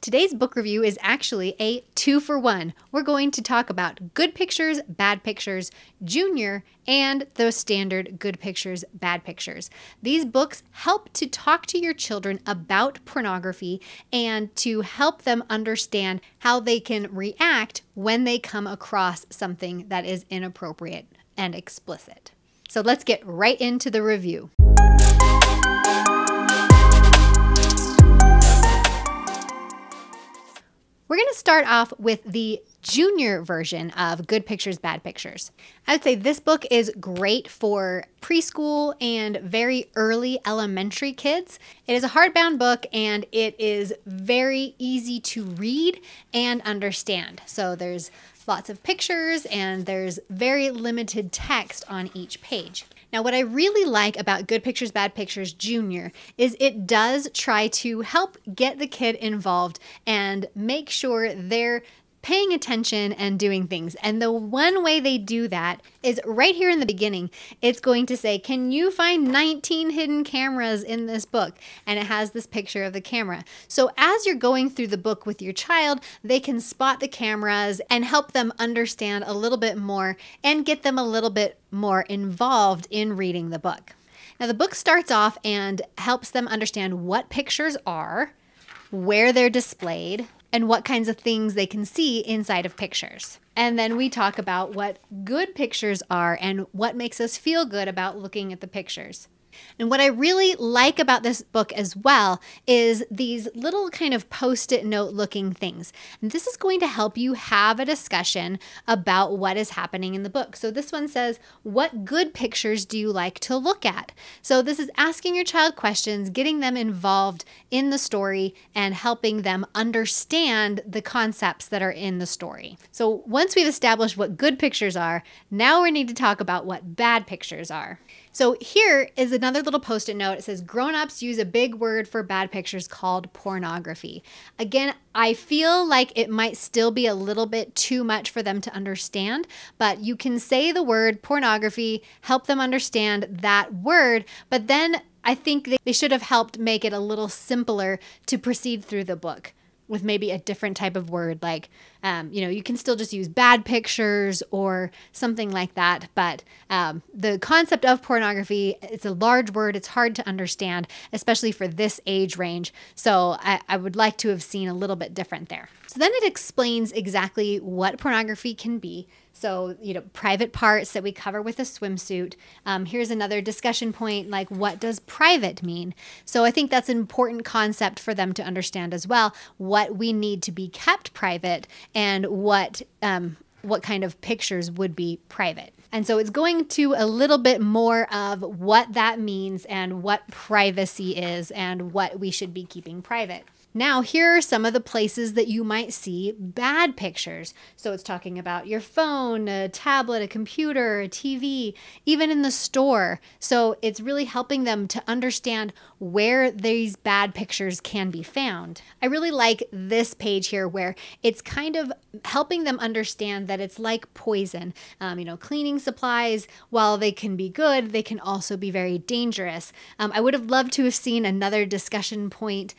Today's book review is actually a 2-for-1. We're going to talk about Good Pictures, Bad Pictures, Jr., and the standard Good Pictures, Bad Pictures. These books help to talk to your children about pornography and to help them understand how they can react when they come across something that is inappropriate and explicit. So let's get right into the review. We're going to start off with the junior version of Good Pictures, Bad Pictures. I would say this book is great for preschool and very early elementary kids. It is a hardbound book and it is very easy to read and understand. So there's lots of pictures and there's very limited text on each page. Now, what I really like about Good Pictures, Bad Pictures Jr. is it does try to help get the kid involved and make sure they're paying attention and doing things. And the one way they do that is right here in the beginning. It's going to say, can you find 19 hidden cameras in this book? And it has this picture of the camera. So as you're going through the book with your child, they can spot the cameras and help them understand a little bit more and get them a little bit more involved in reading the book. Now the book starts off and helps them understand what pictures are, where they're displayed, and what kinds of things they can see inside of pictures. And then we talk about what good pictures are and what makes us feel good about looking at the pictures. And what I really like about this book as well is these little kind of post-it note looking things. And this is going to help you have a discussion about what is happening in the book. So this one says, what good pictures do you like to look at? So this is asking your child questions, getting them involved in the story and helping them understand the concepts that are in the story. So once we've established what good pictures are, now we need to talk about what bad pictures are. So here is another little post-it note. It says, grown-ups use a big word for bad pictures called pornography. Again, I feel like it might still be a little bit too much for them to understand, but you can say the word pornography, help them understand that word, but then I think they should have helped make it a little simpler to proceed through the book with maybe a different type of word. Like, you know, you can still just use bad pictures or something like that. But the concept of pornography, it's a large word. It's hard to understand, especially for this age range. So I would like to have seen a little bit different there. So then it explains exactly what pornography can be. So, you know, private parts that we cover with a swimsuit. Here's another discussion point, like what does private mean? So I think that's an important concept for them to understand as well, what we need to be kept private and what kind of pictures would be private. And so it's going to a little bit more of what that means and what privacy is and what we should be keeping private. Now, here are some of the places that you might see bad pictures. So it's talking about your phone, a tablet, a computer, a TV, even in the store. So it's really helping them to understand where these bad pictures can be found. I really like this page here where it's kind of helping them understand that it's like poison. You know, cleaning supplies, while they can be good, they can also be very dangerous. I would have loved to have seen another discussion point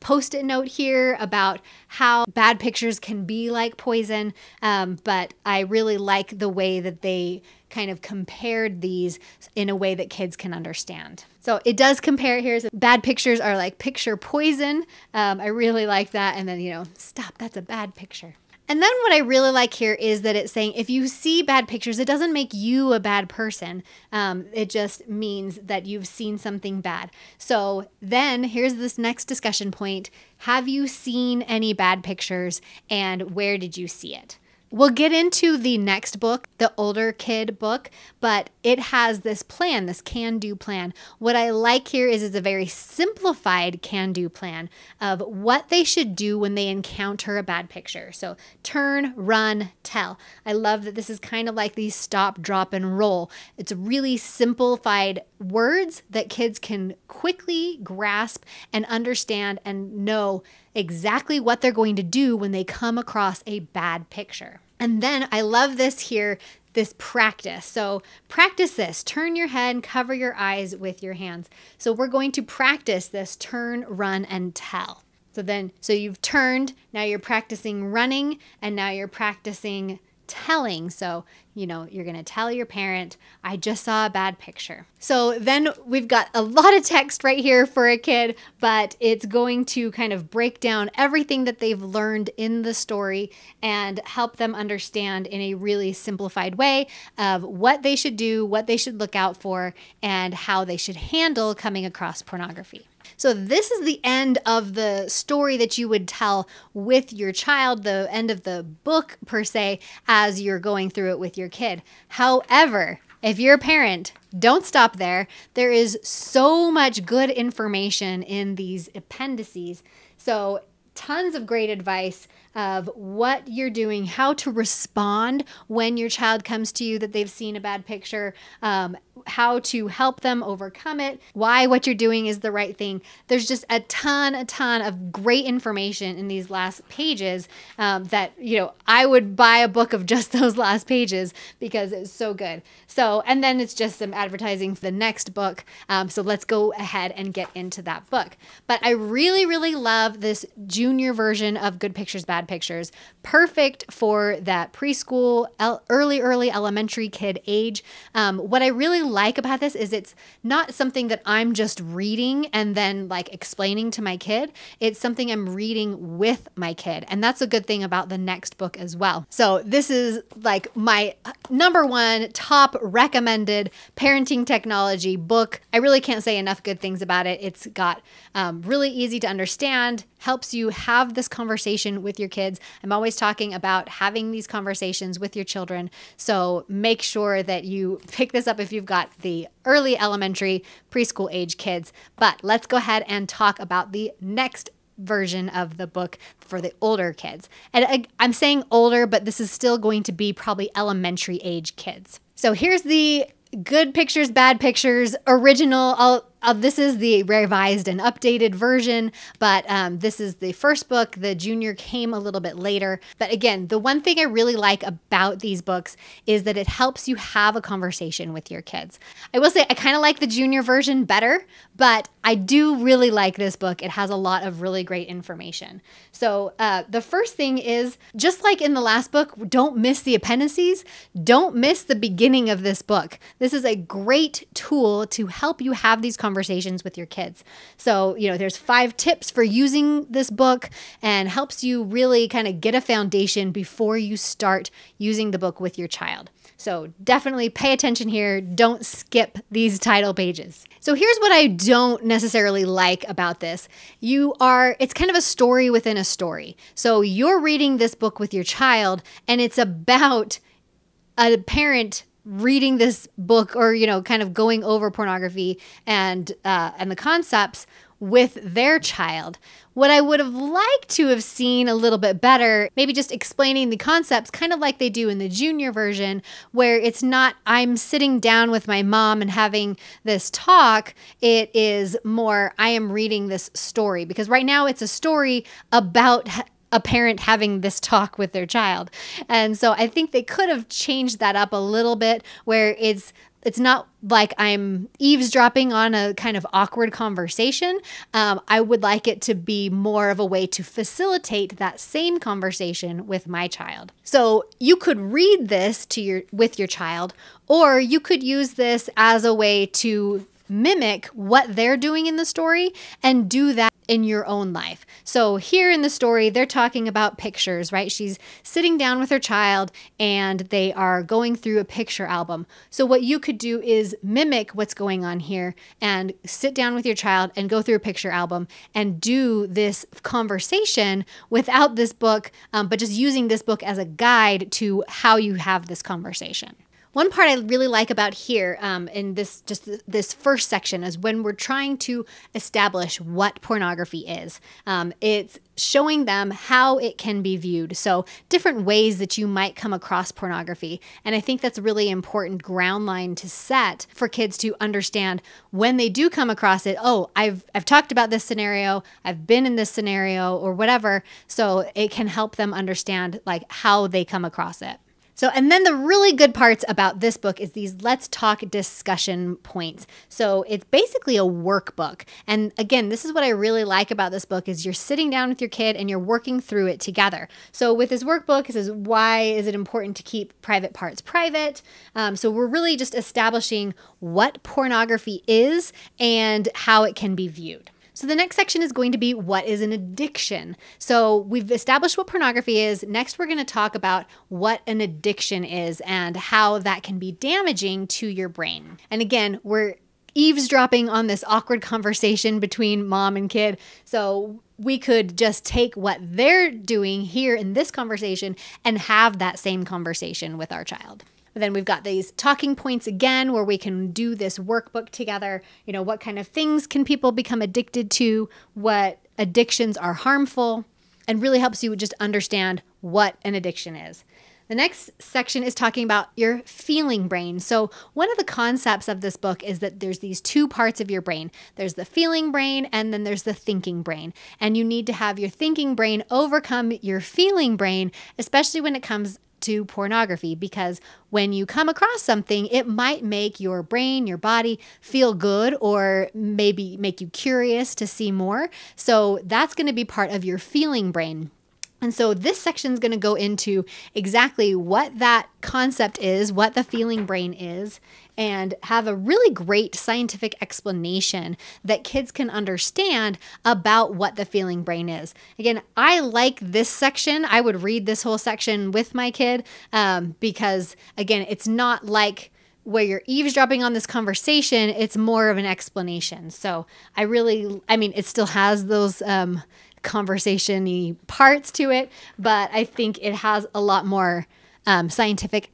post-it note here about how bad pictures can be like poison, but I really like the way that they kind of compared these in a way that kids can understand. So it does compare here. So bad pictures are like picture poison. I really like that. And then, you know, stop, that's a bad picture. And then what I really like here is that it's saying if you see bad pictures, it doesn't make you a bad person. It just means that you've seen something bad. So then here's this next discussion point. Have you seen any bad pictures and where did you see it? We'll get into the next book, the older kid book, but it has this plan, this can-do plan. What I like here is it's a very simplified can-do plan of what they should do when they encounter a bad picture. So turn, run, tell. I love that this is kind of like the stop, drop, and roll. It's really simplified words that kids can quickly grasp and understand and know exactly what they're going to do when they come across a bad picture. And then I love this here, this practice. So practice this, turn your head and cover your eyes with your hands. So we're going to practice this turn, run, and tell. So you've turned, now you're practicing running, and now you're practicing telling. So, you know, you're going to tell your parent, I just saw a bad picture. So then we've got a lot of text right here for a kid, but it's going to kind of break down everything that they've learned in the story and help them understand in a really simplified way of what they should do, what they should look out for, and how they should handle coming across pornography. So this is the end of the story that you would tell with your child, the end of the book per se, as you're going through it with your kid. However, if you're a parent, don't stop there. There is so much good information in these appendices. So tons of great advice of what you're doing, how to respond when your child comes to you that they've seen a bad picture, how to help them overcome it, why what you're doing is the right thing. There's just a ton of great information in these last pages that, you know, I would buy a book of just those last pages because it's so good. So, and then it's just some advertising for the next book. So let's go ahead and get into that book. But I really, really love this junior version of Good Pictures, Bad Pictures. Perfect for that preschool, early elementary kid age. What I really like about this is it's not something that I'm just reading and then like explaining to my kid. It's something I'm reading with my kid. And that's a good thing about the next book as well. So this is like my #1 top recommended parenting technology book. I really can't say enough good things about it. It's got really easy to understand, helps you have this conversation with your kids. I'm always talking about having these conversations with your children. So make sure that you pick this up if you've got the early elementary preschool age kids. But let's go ahead and talk about the next version of the book for the older kids. And I'm saying older, but this is still going to be probably elementary age kids. So here's the Good Pictures, Bad Pictures, original. This is the revised and updated version, but this is the first book. The junior came a little bit later. But again, the one thing I really like about these books is that it helps you have a conversation with your kids. I will say I kind of like the junior version better, but I do really like this book. It has a lot of really great information. So the first thing is, just like in the last book, don't miss the appendices. Don't miss the beginning of this book. This is a great tool to help you have these conversations with your kids. So, you know, there's 5 tips for using this book and helps you really kind of get a foundation before you start using the book with your child. So definitely pay attention here. Don't skip these title pages. So here's what I don't necessarily like about this. It's kind of a story within a story. So you're reading this book with your child and it's about a parent reading this book, or, you know, kind of going over pornography and the concepts with their child. What I would have liked to have seen a little bit better, maybe just explaining the concepts kind of like they do in the junior version, where it's not I'm sitting down with my mom and having this talk. It is more I am reading this story, because right now it's a story about a parent having this talk with their child. And so I think they could have changed that up a little bit, where it's not like I'm eavesdropping on a kind of awkward conversation. I would like it to be more of a way to facilitate that same conversation with my child. So you could read this with your child, or you could use this as a way to mimic what they're doing in the story and do that in your own life. So here in the story, they're talking about pictures, right? She's sitting down with her child and they are going through a picture album. So what you could do is mimic what's going on here and sit down with your child and go through a picture album and do this conversation without this book, but just using this book as a guide to how you have this conversation. One part I really like about here in this first section is when we're trying to establish what pornography is. It's showing them how it can be viewed. So different ways that you might come across pornography. And I think that's a really important ground line to set for kids to understand when they do come across it. Oh, I've talked about this scenario. I've been in this scenario or whatever. So it can help them understand like how they come across it. So, and then the really good parts about this book is these Let's Talk discussion points. So it's basically a workbook. And again, this is what I really like about this book is you're sitting down with your kid and you're working through it together. So with this workbook, it says, why is it important to keep private parts private? So we're really just establishing what pornography is and how it can be viewed. So the next section is going to be what is an addiction. So we've established what pornography is. Next, we're going to talk about what an addiction is and how that can be damaging to your brain. And again, we're eavesdropping on this awkward conversation between mom and kid. So we could just take what they're doing here in this conversation and have that same conversation with our child. And then we've got these talking points again where we can do this workbook together. You know, what kind of things can people become addicted to? What addictions are harmful? And really helps you just understand what an addiction is. The next section is talking about your feeling brain. So one of the concepts of this book is that there's these two parts of your brain. There's the feeling brain and then there's the thinking brain. And you need to have your thinking brain overcome your feeling brain, especially when it comes to pornography, because when you come across something, it might make your brain, your body feel good or maybe make you curious to see more. So that's going to be part of your feeling brain. And so this section is going to go into exactly what that concept is, what the feeling brain is, and have a really great scientific explanation that kids can understand about what the feeling brain is. Again, I like this section. I would read this whole section with my kid because, again, it's not like where you're eavesdropping on this conversation, it's more of an explanation. So I mean, it still has those conversation-y parts to it, but I think it has a lot more scientific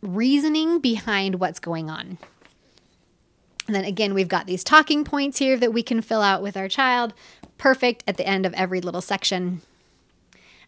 reasoning behind what's going on. And then again, we've got these talking points here that we can fill out with our child. Perfect at the end of every little section.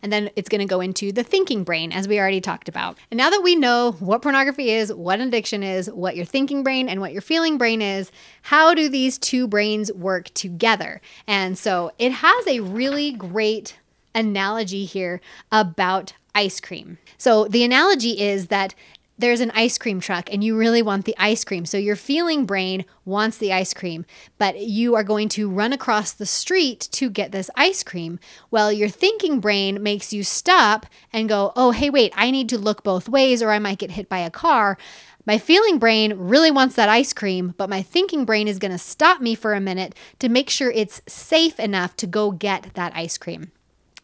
And then it's going to go into the thinking brain, as we already talked about. And now that we know what pornography is, what an addiction is, what your thinking brain and what your feeling brain is, how do these two brains work together? And so it has a really great analogy here about ice cream. So the analogy is that there's an ice cream truck and you really want the ice cream. So your feeling brain wants the ice cream, but you are going to run across the street to get this ice cream. Well, your thinking brain makes you stop and go, oh, hey, wait, I need to look both ways or I might get hit by a car. My feeling brain really wants that ice cream, but my thinking brain is going to stop me for a minute to make sure it's safe enough to go get that ice cream.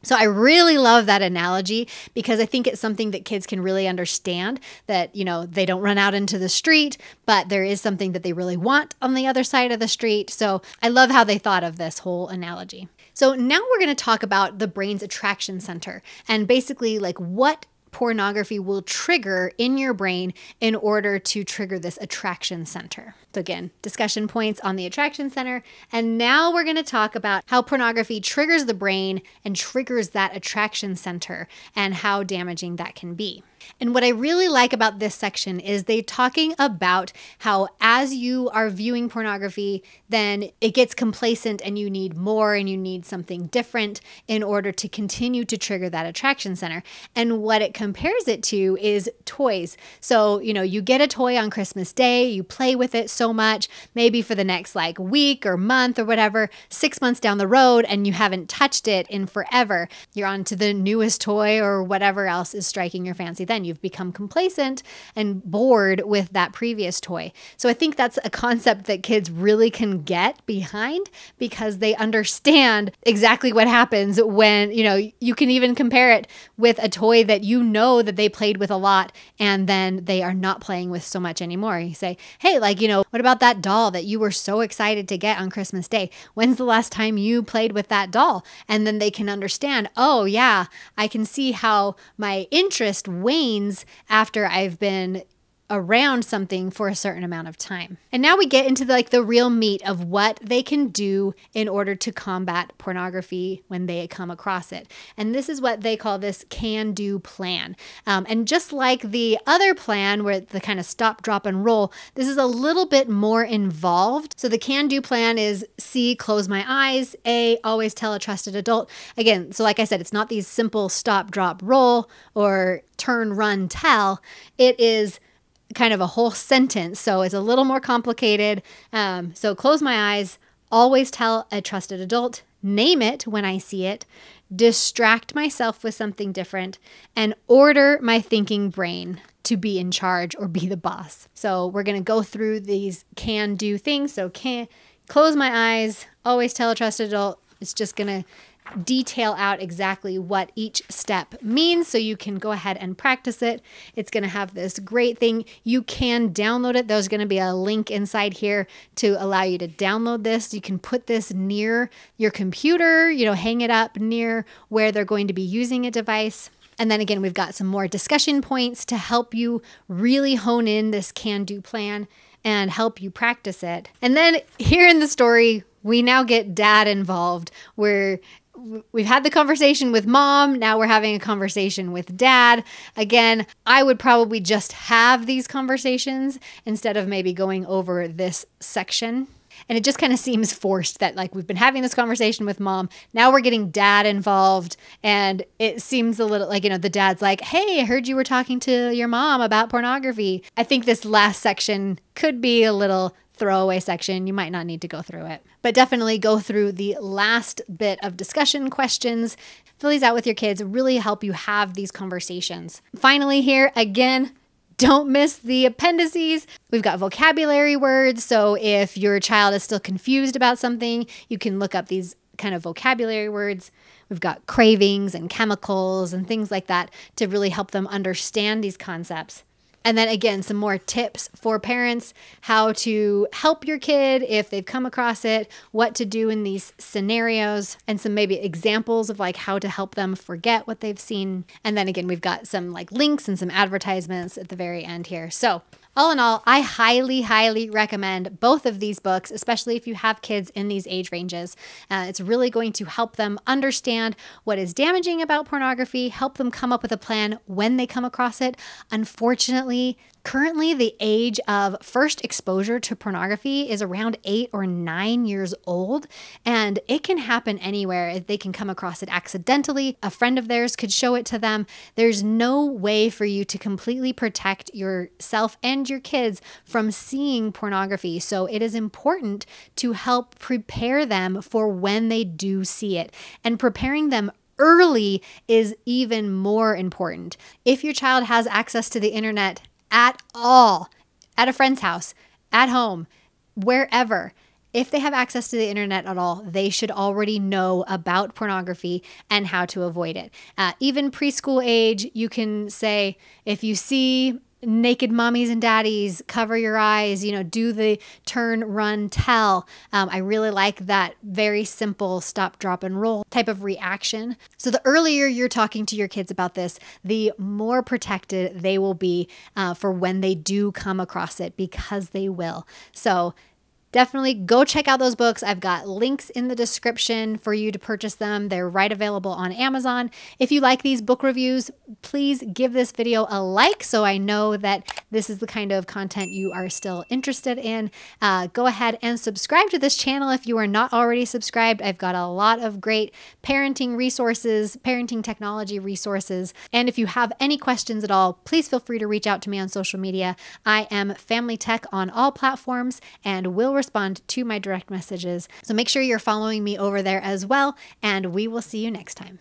So I really love that analogy because I think it's something that kids can really understand that, you know, they don't run out into the street, but there is something that they really want on the other side of the street. So I love how they thought of this whole analogy. So now we're going to talk about the brain's attraction center and basically like what pornography will trigger in your brain in order to trigger this attraction center. So again, discussion points on the attraction center. And now we're going to talk about how pornography triggers the brain and triggers that attraction center and how damaging that can be. And what I really like about this section is they're talking about how as you are viewing pornography, then it gets complacent and you need more and you need something different in order to continue to trigger that attraction center. And what it compares it to is toys. So, you know, you get a toy on Christmas Day, you play with it so much, maybe for the next like week or month or whatever, 6 months down the road, and you haven't touched it in forever. You're on to the newest toy or whatever else is striking your fancy. Then you've become complacent and bored with that previous toy. So I think that's a concept that kids really can get behind because they understand exactly what happens when, you know, you can even compare it with a toy that you know that they played with a lot and then they are not playing with so much anymore. You say, hey, like, you know, what about that doll that you were so excited to get on Christmas Day? When's the last time you played with that doll? And then they can understand, oh yeah, I can see how my interest wanes after I've been around something for a certain amount of time. And now we get into the real meat of what they can do in order to combat pornography when they come across it. And this is what they call this can-do plan. And just like the other plan where the kind of stop, drop, and roll, this is a little bit more involved. So the can-do plan is C, close my eyes, A, always tell a trusted adult. Again, so like I said, it's not these simple stop, drop, roll or turn, run, tell. It is kind of a whole sentence, so it's a little more complicated. So close my eyes, always tell a trusted adult, name it when I see it, distract myself with something different, and order my thinking brain to be in charge or be the boss. So we're going to go through these can-do things. So close my eyes, always tell a trusted adult. It's just going to detail out exactly what each step means so you can go ahead and practice it. It's going to have this great thing. You can download it. There's going to be a link inside here to allow you to download this. You can put this near your computer, you know, hang it up near where they're going to be using a device. And then again, we've got some more discussion points to help you really hone in this can-do plan and help you practice it. And then here in the story, we now get dad involved, where we've had the conversation with mom. Now we're having a conversation with dad. Again, I would probably just have these conversations instead of maybe going over this section. And it just kind of seems forced that we've been having this conversation with mom. Now we're getting dad involved. And it seems a little like, you know, the dad's like, hey, I heard you were talking to your mom about pornography. I think this last section could be a little throwaway section. You might not need to go through it, but definitely go through the last bit of discussion questions. Fill these out with your kids, really help you have these conversations. Finally here, again, don't miss the appendices. We've got vocabulary words. So if your child is still confused about something, you can look up these kind of vocabulary words. We've got cravings and chemicals and things like that to really help them understand these concepts. And then again, some more tips for parents, how to help your kid if they've come across it, what to do in these scenarios, and some maybe examples of how to help them forget what they've seen. And then again, we've got some links and some advertisements at the very end here. So all in all, I highly, highly recommend both of these books, especially if you have kids in these age ranges. It's really going to help them understand what is damaging about pornography, help them come up with a plan when they come across it. Unfortunately, currently the age of first exposure to pornography is around 8 or 9 years old, and it can happen anywhere. They can come across it accidentally. A friend of theirs could show it to them. There's no way for you to completely protect yourself and your kids from seeing pornography. So it is important to help prepare them for when they do see it. And preparing them early is even more important. If your child has access to the internet at all, at a friend's house, at home, wherever, if they have access to the internet at all, they should already know about pornography and how to avoid it. Even preschool age, you can say, if you see naked mommies and daddies, cover your eyes, you know, do the turn, run, tell. I really like that very simple stop, drop, and roll type of reaction. So the earlier you're talking to your kids about this, the more protected they will be for when they do come across it, because they will. So definitely go check out those books. I've got links in the description for you to purchase them. They're right available on Amazon. If you like these book reviews, please give this video a like so I know that this is the kind of content you are still interested in. Go ahead and subscribe to this channel if you are not already subscribed. I've got a lot of great parenting resources, parenting technology resources. And if you have any questions at all, please feel free to reach out to me on social media. I am Family Tech on all platforms and will respond to my direct messages. So make sure you're following me over there as well, and we will see you next time.